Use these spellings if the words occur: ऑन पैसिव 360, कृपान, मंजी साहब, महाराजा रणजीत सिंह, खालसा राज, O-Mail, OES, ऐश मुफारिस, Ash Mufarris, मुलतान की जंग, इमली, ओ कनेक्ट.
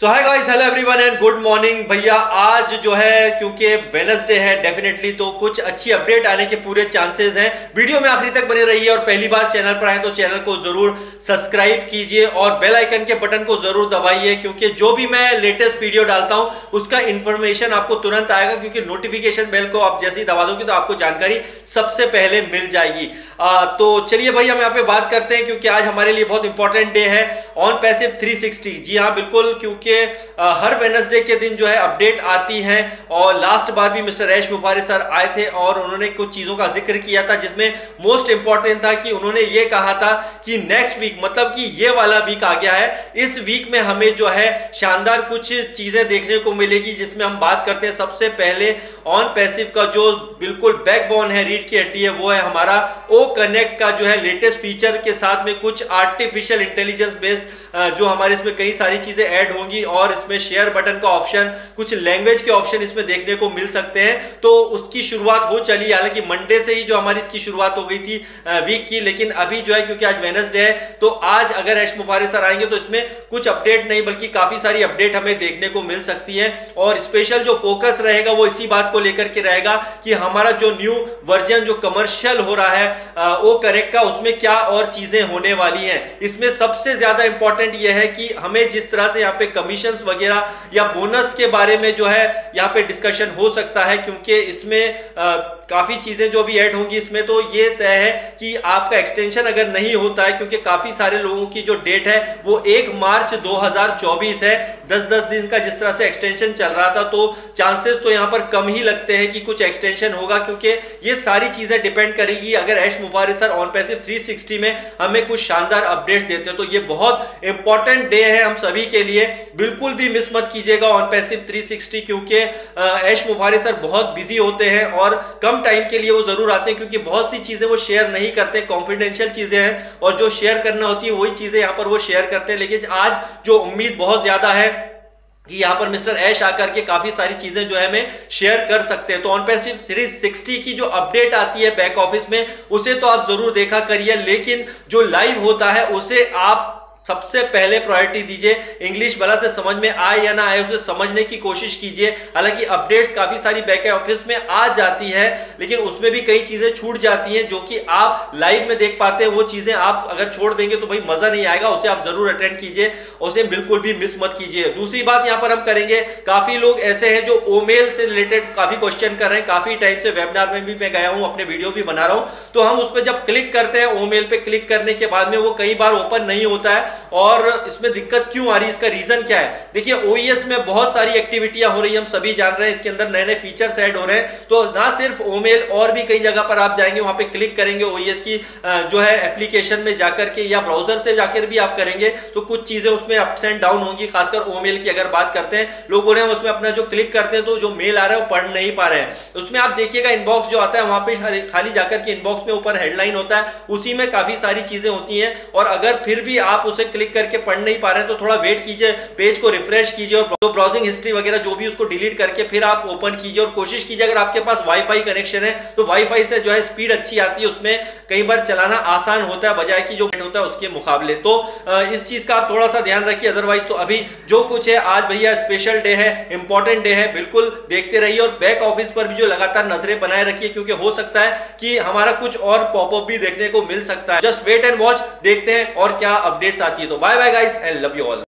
So hi guys, hello everyone and good morning. भैया आज जो है क्योंकि वेडनेसडे है डेफिनेटली तो कुछ अच्छी अपडेट आने के पूरे चांसेस हैं। वीडियो में आखिरी तक बने रहिए और पहली बार चैनल पर आए तो चैनल को जरूर सब्सक्राइब कीजिए और बेल आइकन के बटन को जरूर दबाइए, क्योंकि जो भी मैं लेटेस्ट वीडियो डालता हूँ उसका इन्फॉर्मेशन आपको तुरंत आएगा, क्योंकि नोटिफिकेशन बेल को आप जैसे ही दबा दोगे तो आपको जानकारी सबसे पहले मिल जाएगी। तो चलिए भाई हम यहाँ पे बात करते हैं, क्योंकि आज हमारे लिए बहुत इंपॉर्टेंट डे है ऑन पैसिव 360। जी हाँ बिल्कुल, क्योंकि हर वेडनेसडे के दिन जो है अपडेट आती है और लास्ट बार भी मिस्टर ऐश मुफारिस सर आए थे और उन्होंने कुछ चीज़ों का जिक्र किया था, जिसमें मोस्ट इंपॉर्टेंट था कि उन्होंने ये कहा था कि नेक्स्ट वीक, मतलब कि ये वाला वीक आ गया है, इस वीक में हमें जो है शानदार कुछ चीज़ें देखने को मिलेगी, जिसमें हम बात करते हैं सबसे पहले ऑन पैसिव का जो बिल्कुल बैकबोन है, रीढ़ की हड्डी है, वो है हमारा ओ कनेक्ट का जो है लेटेस्ट फीचर के साथ में कुछ आर्टिफिशियल इंटेलिजेंस बेस्ड जो हमारे इसमें कई सारी चीजें ऐड होंगी और इसमें शेयर बटन का ऑप्शन, कुछ लैंग्वेज के ऑप्शन इसमें देखने को मिल सकते हैं। तो उसकी शुरुआत हो चली, हालांकि मंडे से ही जो हमारी इसकी शुरुआत हो गई थी वीक की, लेकिन अभी जो है क्योंकि आज वेडनेसडे है तो आज अगर ऐश मुफारिस सर आएंगे तो इसमें कुछ अपडेट नहीं बल्कि काफी सारी अपडेट हमें देखने को मिल सकती है और स्पेशल जो फोकस रहेगा वो इसी बात को लेकर के रहेगा कि हमारा जो न्यू वर्जन जो कमर्शियल हो रहा है ओ कनेक्ट का, उसमें क्या और चीजें होने वाली हैं। इसमें सबसे ज्यादा इंपॉर्टेंट यह है कि हमें जिस तरह से यहाँ पे कमीशंस वगैरह या बोनस के बारे में जो है यहाँ पे डिस्कशन हो सकता है, क्योंकि इसमें काफ़ी चीज़ें जो भी ऐड होंगी इसमें, तो ये तय है कि आपका एक्सटेंशन अगर नहीं होता है, क्योंकि काफ़ी सारे लोगों की जो डेट है वो 1 मार्च 2024 है, 10-10 दिन का जिस तरह से एक्सटेंशन चल रहा था, तो चांसेस तो यहाँ पर कम ही लगते हैं कि कुछ एक्सटेंशन होगा, क्योंकि ये सारी चीज़ें डिपेंड करेगी अगर ऐश मुफारिस सर ऑन पैसिव 360 में हमें कुछ शानदार अपडेट्स देते हैं। तो ये बहुत इंपॉर्टेंट डे है हम सभी के लिए, बिल्कुल भी मिस मत कीजिएगा ऑन पैसिव 360, क्योंकि ऐश मुफारिस सर बहुत बिजी होते हैं और टाइम के लिए वो जरूर आते हैं, क्योंकि बहुत सी चीजें वो शेयर नहीं करते, कॉन्फिडेंशियल चीजें हैं और जो शेयर करना होती है वही चीजें यहां पर वो शेयर करते हैं। लेकिन आज जो उम्मीद बहुत ज्यादा है कि यहाँ पर मिस्टर ऐश आकर के काफ़ी सारी चीज़ें जो है हमें शेयर कर सकते हैं। तो ऑन पैसिव 360 की जो अपडेट आती है बैक ऑफिस में उसे तो आप जरूर देखा करिए, लेकिन जो लाइव होता है उसे आप सबसे पहले प्रायोरिटी दीजिए। इंग्लिश भला से समझ में आए या ना आए उसे समझने की कोशिश कीजिए, हालांकि अपडेट्स काफ़ी सारी बैक ऑफिस में आ जाती है, लेकिन उसमें भी कई चीज़ें छूट जाती हैं जो कि आप लाइव में देख पाते हैं, वो चीज़ें आप अगर छोड़ देंगे तो भाई मज़ा नहीं आएगा। उसे आप ज़रूर अटेंड कीजिए, उसे बिल्कुल भी मिस मत कीजिए। दूसरी बात यहाँ पर हम करेंगे, काफ़ी लोग ऐसे हैं जो ओ-मेल से रिलेटेड काफ़ी क्वेश्चन कर रहे हैं, काफ़ी टाइम से वेबिनार में भी मैं गया हूँ, अपने वीडियो भी बना रहा हूँ, तो हम उस पर जब क्लिक करते हैं ओ-मेल पर, क्लिक करने के बाद में वो कई बार ओपन नहीं होता है और इसमें दिक्कत क्यों आ रही है, इसका रीजन क्या है। देखिए ओईएस में बहुत सारी एक्टिविटीयां हो रही है, हम सभी जान रहे हैं, इसके अंदर नए नए फीचर्स ऐड हो रहे हैं, तो ना सिर्फ ओ-मेल और भी कई जगह पर आप जाएंगे, वहां पे क्लिक करेंगे ओईएस की जो है एप्लीकेशन में जाकर के या ब्राउजर से जाकर भी आप करेंगे तो कुछ चीजें उसमें अप्स एंड डाउन होंगी, खासकर ओ-मेल की अगर बात करते हैं। लोग बोले हम उसमें अपना जो क्लिक करते हैं तो जो मेल आ रहा है वो पढ़ नहीं पा रहे हैं। उसमें आप देखिएगा इनबॉक्स जो आता है वहां पर खाली जाकर के इनबॉक्स में ऊपर हेडलाइन होता है, उसी में काफी सारी चीजें होती हैं और अगर फिर भी आप उसे क्लिक करके पढ़ नहीं पा रहे हैं तो थोड़ा वेट कीजिए, पेज को रिफ्रेश कीजिए और तो ब्राउजिंग हिस्ट्री वगैरह जो भी उसको डिलीट करके फिर आप ओपन कीजिए और कोशिश कीजिए अगर आपके पास वाईफाई कनेक्शन है तो वाईफाई से जो है स्पीड अच्छी आती है, उसमें कई बार चलाना आसान होता है बजाय कि जो नेट होता है उसके मुकाबले। तो इस चीज का आप थोड़ा सा ध्यान रखिए, अदरवाइज तो अभी जो कुछ है आज भैया स्पेशल डे है, इंपॉर्टेंट डे है, बिल्कुल देखते रहिए और बैक ऑफिस पर भी जो लगातार नजरें बनाए रखिए, क्योंकि हो सकता है कि हमारा कुछ और पॉपअप भी देखने को मिल सकता है। जस्ट वेट एंड वॉच, देखते हैं और क्या अपडेट्स आती है। तो bye bye guys, I love you all.